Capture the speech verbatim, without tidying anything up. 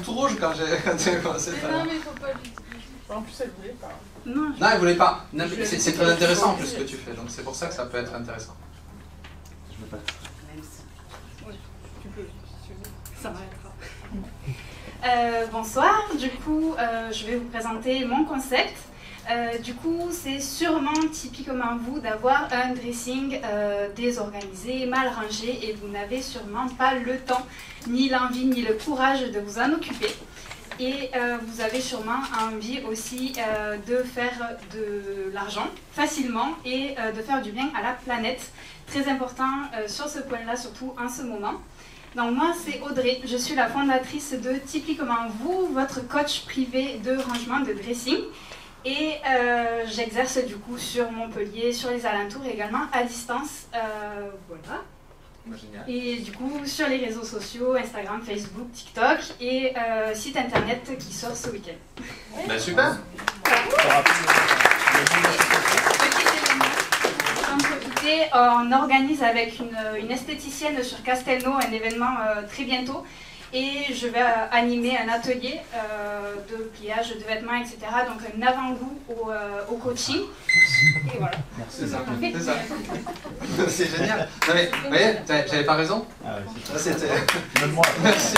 truc tout rouge quand j'ai commencé. Mais non, mais il faut pas lui dire. En plus, elle voulait pas. Non, non elle voulait pas. C'est très intéressant en plus ce que tu fais, donc c'est pour ça que ça peut être intéressant. Je veux pas. Oui, tu peux, si tu veux. Ça m'arrêtera. Euh, bonsoir, du coup, euh, je vais vous présenter mon concept. Euh, du coup, c'est sûrement typiquement vous d'avoir un dressing euh, désorganisé, mal rangé, et vous n'avez sûrement pas le temps, ni l'envie, ni le courage de vous en occuper. Et euh, vous avez sûrement envie aussi euh, de faire de l'argent facilement et euh, de faire du bien à la planète. Très important euh, sur ce point-là, surtout en ce moment. Donc moi, c'est Audrey, je suis la fondatrice de Typiquement Vous, votre coach privé de rangement de dressing. Et euh, j'exerce du coup sur Montpellier, sur les alentours également, à distance, euh, voilà. Génial. Et du coup, sur les réseaux sociaux, Instagram, Facebook, TikTok et euh, site internet qui sort ce week-end. Ouais. Ben, super. Voilà. On organise avec une, une esthéticienne sur Castelnau un événement euh, très bientôt. Et je vais euh, animer un atelier euh, de pliage, de vêtements, et cetera. Donc un avant-goût au, euh, au coaching. Et voilà. C'est ça, c'est ça. C'est génial. Non, mais, vous voyez, j'avais pas raison. Ah ouais, c'était... Même moi. Merci.